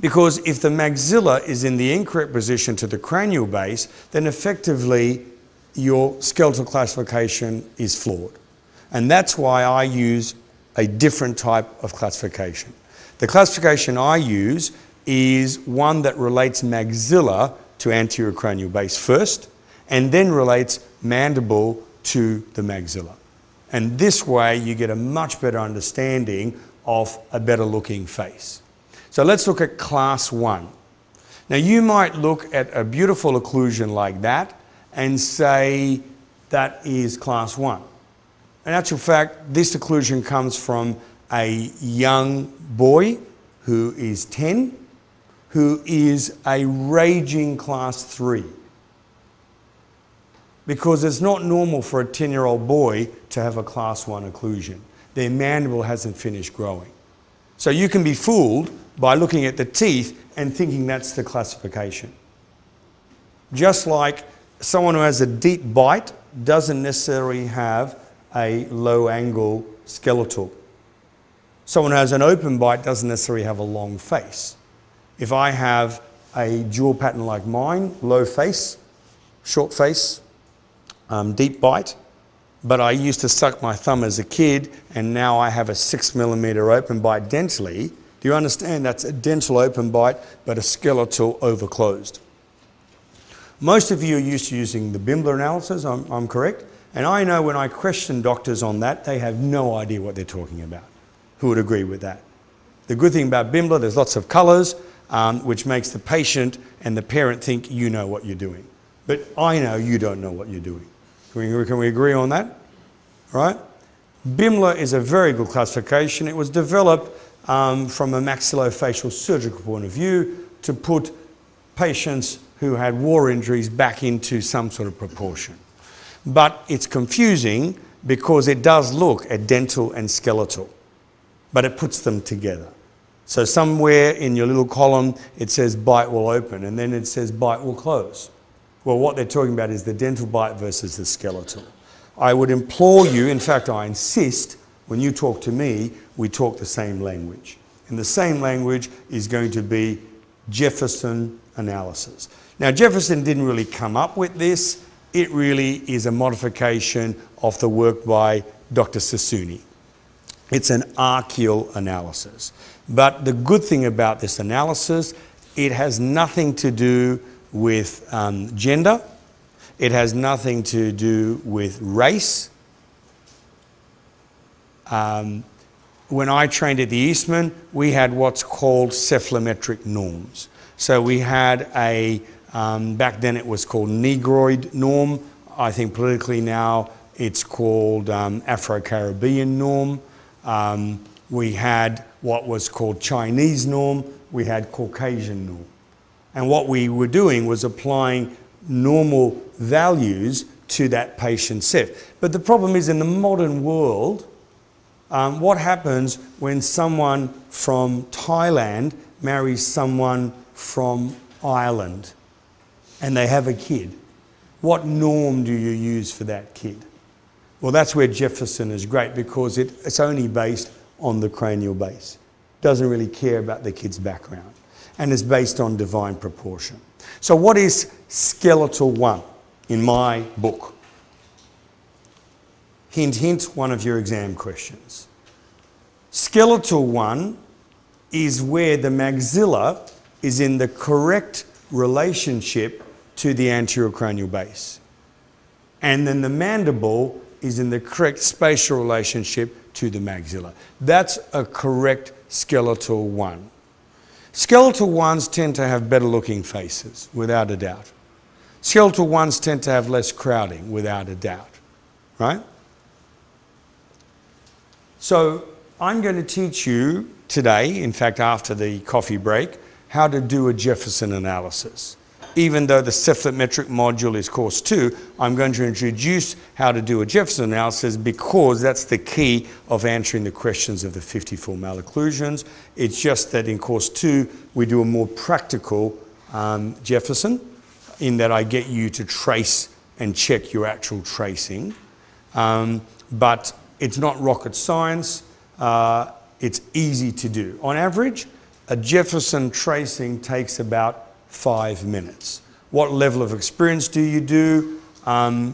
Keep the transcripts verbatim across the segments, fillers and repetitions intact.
Because if the maxilla is in the incorrect position to the cranial base, then effectively your skeletal classification is flawed. And that's why I use a different type of classification. The classification I use is one that relates maxilla to anterior cranial base first, and then relates mandible to the maxilla. And this way you get a much better understanding of a better looking face. So let's look at class one. Now you might look at a beautiful occlusion like that and say that is class one. In actual fact, this occlusion comes from a young boy who is ten, who is a raging class three. Because it's not normal for a ten-year-old boy to have a class one occlusion. Their mandible hasn't finished growing. So you can be fooled by looking at the teeth and thinking that's the classification. Just like someone who has a deep bite doesn't necessarily have a low angle skeletal. Someone who has an open bite doesn't necessarily have a long face. If I have a jewel pattern like mine, low face, short face, Um, deep bite, but I used to suck my thumb as a kid and now I have a six millimetre open bite dentally. Do you understand that's a dental open bite but a skeletal overclosed? Most of you are used to using the Bimler analysis, I'm, I'm correct, and I know when I question doctors on that they have no idea what they're talking about. Who would agree with that? The good thing about Bimler, there's lots of colours um, which makes the patient and the parent think you know what you're doing. But I know you don't know what you're doing. Can we, can we agree on that? Right? Bimler is a very good classification. It was developed um, from a maxillofacial surgical point of view to put patients who had war injuries back into some sort of proportion. But it's confusing because it does look at dental and skeletal, but it puts them together. So somewhere in your little column it says bite will open and then it says bite will close. Well, what they're talking about is the dental bite versus the skeletal. I would implore you, in fact, I insist, when you talk to me, we talk the same language. And the same language is going to be Jefferson analysis. Now, Jefferson didn't really come up with this. It really is a modification of the work by Doctor Sassouni. It's an archeal analysis. But the good thing about this analysis, it has nothing to do with um, gender, it has nothing to do with race. Um, when I trained at the Eastman, we had what's called cephalometric norms. So we had a, um, back then it was called Negroid norm. I think politically now it's called um, Afro-Caribbean norm. Um, we had what was called Chinese norm. We had Caucasian norm. And what we were doing was applying normal values to that patient set. But the problem is in the modern world, um, what happens when someone from Thailand marries someone from Ireland and they have a kid? What norm do you use for that kid? Well, that's where Jefferson is great because it, it's only based on the cranial base. Doesn't really care about the kid's background. And is based on divine proportion. So what is skeletal one in my book? Hint, hint, one of your exam questions. Skeletal one is where the maxilla is in the correct relationship to the anterior cranial base. And then the mandible is in the correct spatial relationship to the maxilla. That's a correct skeletal one. Skeletal ones tend to have better looking faces, without a doubt. Skeletal ones tend to have less crowding, without a doubt, right? So I'm going to teach you today, in fact after the coffee break, how to do a Jefferson analysis. Even though the cephalometric module is course two, I'm going to introduce how to do a Jefferson analysis because that's the key of answering the questions of the fifty-four malocclusions. It's just that in course two, we do a more practical um, Jefferson in that I get you to trace and check your actual tracing. Um, but it's not rocket science. Uh, it's easy to do. On average, a Jefferson tracing takes about five minutes. What level of experience do you do? Um,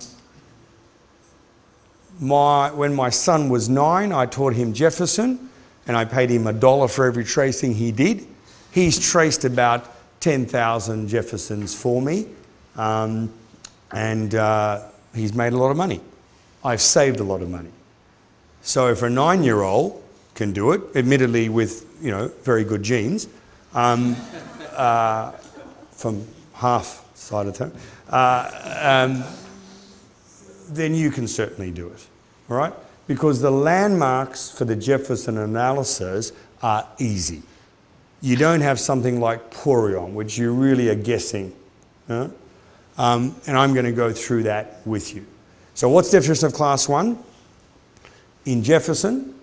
my, when my son was nine, I taught him Jefferson, and I paid him a dollar for every tracing he did. He's traced about ten thousand Jeffersons for me, um, and uh, he's made a lot of money. I've saved a lot of money. So if a nine-year-old can do it, admittedly with, you know, very good genes, um, uh, from half side of the town, uh, um, then you can certainly do it, all right? Because the landmarks for the Jefferson analysis are easy. You don't have something like porion, which you really are guessing, huh? um, and I'm going to go through that with you. So what's the definition of class one? In Jefferson,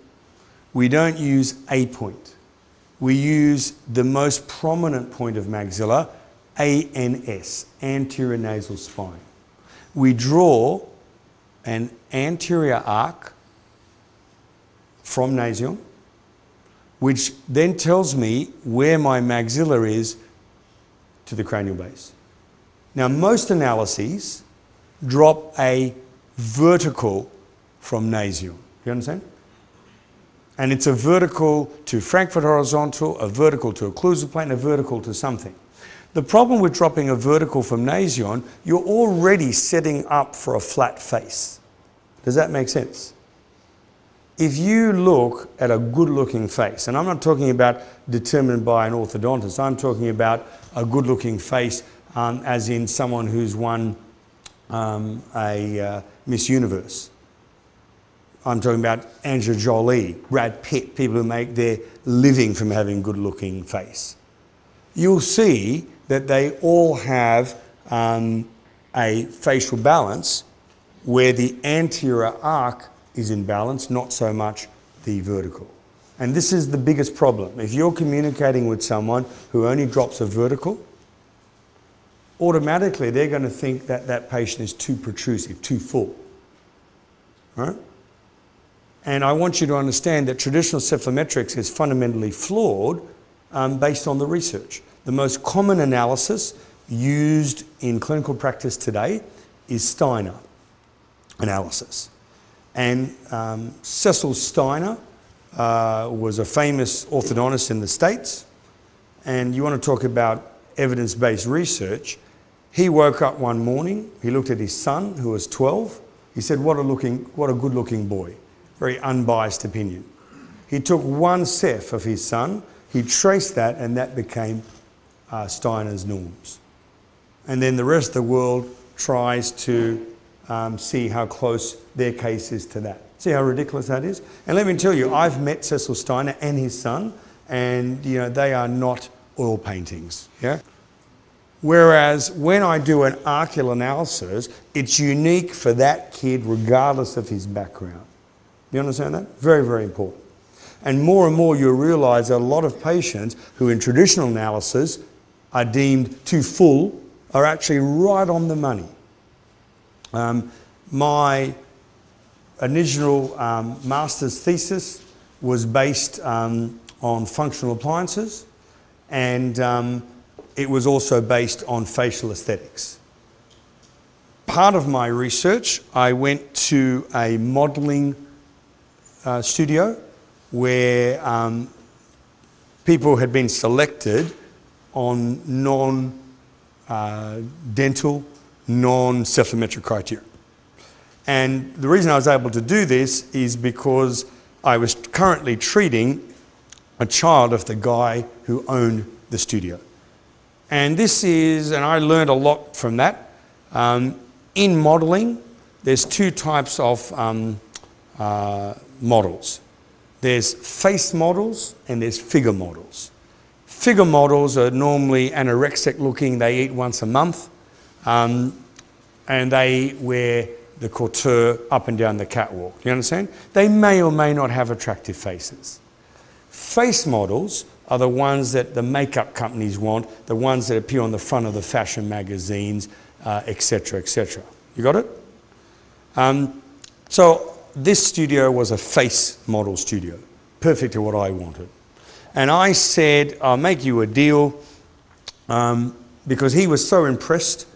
we don't use a point. We use the most prominent point of maxilla, A N S, anterior nasal spine. We draw an anterior arc from nasion, which then tells me where my maxilla is to the cranial base. Now, most analyses drop a vertical from nasion. You understand? And it's a vertical to Frankfurt horizontal, a vertical to occlusal plane, a vertical to something. The problem with dropping a vertical from nasion, you're already setting up for a flat face. Does that make sense? If you look at a good-looking face, and I'm not talking about determined by an orthodontist, I'm talking about a good-looking face um, as in someone who's won um, a uh, Miss Universe. I'm talking about Angelina Jolie, Brad Pitt, people who make their living from having good-looking face. You'll see that they all have um, a facial balance where the anterior arc is in balance, not so much the vertical. And this is the biggest problem. If you're communicating with someone who only drops a vertical, automatically they're going to think that that patient is too protrusive, too full. Right? And I want you to understand that traditional cephalometrics is fundamentally flawed um, based on the research. The most common analysis used in clinical practice today is Steiner analysis. And um, Cecil Steiner uh, was a famous orthodontist in the States. And you want to talk about evidence-based research. He woke up one morning, he looked at his son, who was twelve. He said, what a, looking, what a good-looking boy. Very unbiased opinion. He took one ceph of his son, he traced that, and that became uh, Steiner's norms. And then the rest of the world tries to um, see how close their case is to that. See how ridiculous that is? And let me tell you, I've met Cecil Steiner and his son, and you know they are not oil paintings. Yeah? Whereas when I do an archeal analysis, it's unique for that kid regardless of his background. You understand that? Very, very important. And more and more you realise that a lot of patients who in traditional analysis are deemed too full are actually right on the money. Um, my initial um, master's thesis was based um, on functional appliances, and um, it was also based on facial aesthetics. Part of my research, I went to a modelling Uh, studio where um, people had been selected on non-dental, uh, non-cephalometric criteria. And the reason I was able to do this is because I was currently treating a child of the guy who owned the studio. And this is, and I learned a lot from that. Um, in modelling, there's two types of um, uh, models. There's face models and there's figure models. Figure models are normally anorexic looking, they eat once a month, um, and they wear the couture up and down the catwalk. You understand? They may or may not have attractive faces. Face models are the ones that the makeup companies want, the ones that appear on the front of the fashion magazines, et cetera, uh, et cetera. You got it? Um, so this studio was a face model studio, perfect to what I wanted. And I said, I'll make you a deal, um, because he was so impressed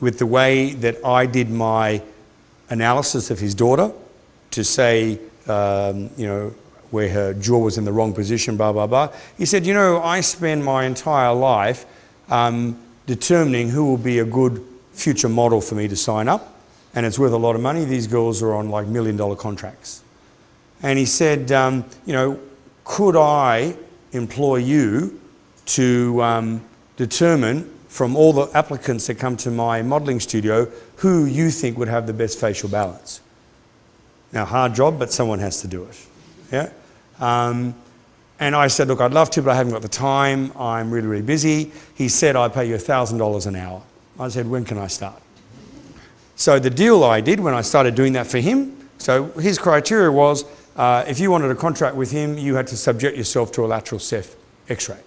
with the way that I did my analysis of his daughter to say, um, you know, where her jaw was in the wrong position, blah, blah, blah. He said, you know, I spend my entire life um, determining who will be a good future model for me to sign up, and it's worth a lot of money. These girls are on like million dollar contracts. And he said, um, you know, could I employ you to um, determine from all the applicants that come to my modelling studio who you think would have the best facial balance? Now, hard job, but someone has to do it. Yeah. Um, and I said, look, I'd love to, but I haven't got the time. I'm really, really busy. He said, I'll pay you one thousand dollars an hour. I said, when can I start? So the deal I did when I started doing that for him, so his criteria was, uh, if you wanted a contract with him, you had to subject yourself to a lateral Ceph x-ray.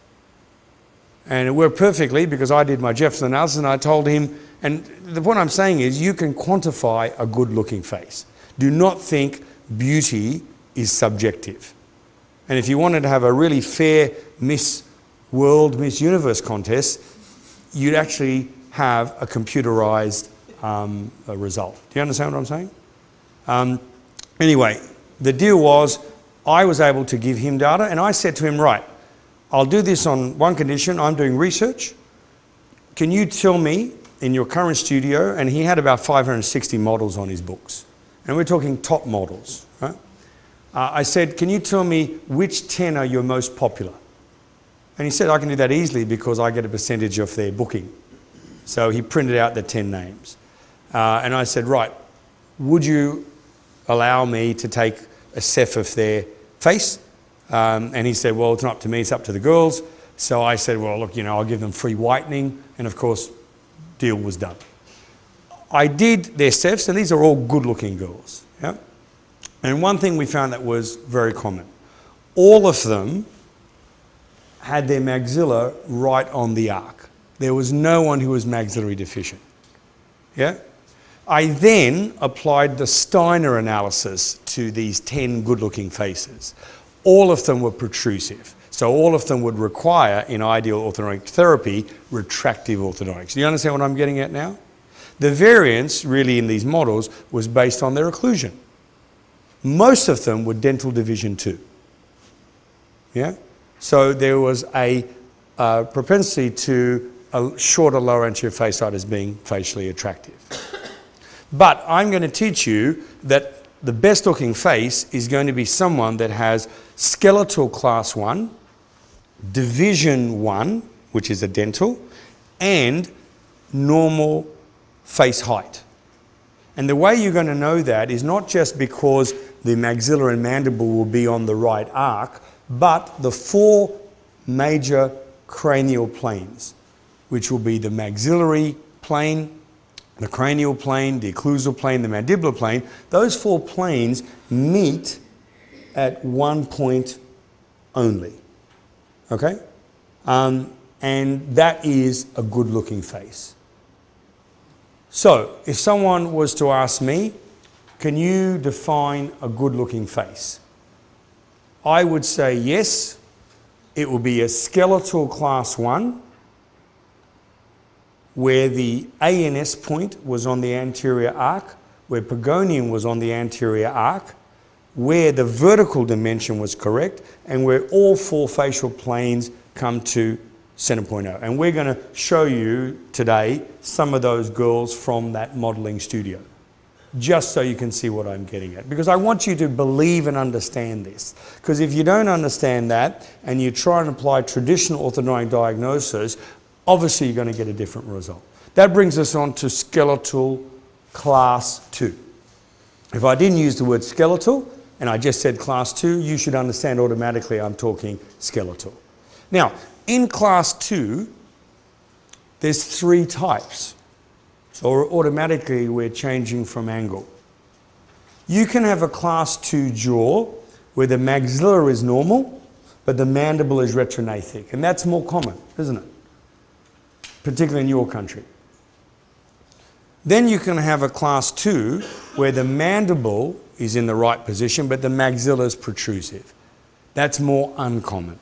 And it worked perfectly because I did my Jefferson analysis and I told him, and the point I'm saying is you can quantify a good looking face. Do not think beauty is subjective. And if you wanted to have a really fair Miss World, Miss Universe contest, you'd actually have a computerized um, a result. Do you understand what I'm saying? Um, anyway, the deal was I was able to give him data and I said to him, right, I'll do this on one condition, I'm doing research. Can you tell me in your current studio, and he had about five hundred sixty models on his books, and we're talking top models, right? Uh, I said, can you tell me which ten are your most popular? And he said, I can do that easily because I get a percentage of their booking. So he printed out the ten names. Uh, and I said, right, would you allow me to take a Ceph of their face? Um, and he said, well, it's not up to me, it's up to the girls. So I said, well, look, you know, I'll give them free whitening. And of course, deal was done. I did their Cephs, and these are all good-looking girls. Yeah? And one thing we found that was very common. All of them had their maxilla right on the arc. There was no one who was maxillary deficient. Yeah? I then applied the Steiner analysis to these ten good-looking faces. All of them were protrusive. So all of them would require, in ideal orthodontic therapy, retractive orthodontics. Do you understand what I'm getting at now? The variance, really, in these models was based on their occlusion. Most of them were dental division two. Yeah? So there was a uh, propensity to a shorter lower anterior facet as being facially attractive. But I'm going to teach you that the best looking face is going to be someone that has skeletal class one, division one, which is a dental, and normal face height. And the way you're going to know that is not just because the maxilla and mandible will be on the right arc, but the four major cranial planes, which will be the maxillary plane, the cranial plane, the occlusal plane, the mandibular plane. Those four planes meet at one point only, okay? Um, and that is a good-looking face. So, if someone was to ask me, can you define a good-looking face? I would say yes, it will be a skeletal class one, where the A N S point was on the anterior arc, where pogonium was on the anterior arc, where the vertical dimension was correct, and where all four facial planes come to center point O. And we're going to show you today some of those girls from that modelling studio, just so you can see what I'm getting at. Because I want you to believe and understand this. Because if you don't understand that, and you try and apply traditional orthodontic diagnosis, obviously you're going to get a different result. That brings us on to skeletal class two. If I didn't use the word skeletal, and I just said class two, you should understand automatically I'm talking skeletal. Now, in class two, there's three types. So automatically we're changing from angle. You can have a class two jaw where the maxilla is normal, but the mandible is retronathic. And that's more common, isn't it? Particularly in your country. Then you can have a class two where the mandible is in the right position, but the maxilla is protrusive. That's more uncommon.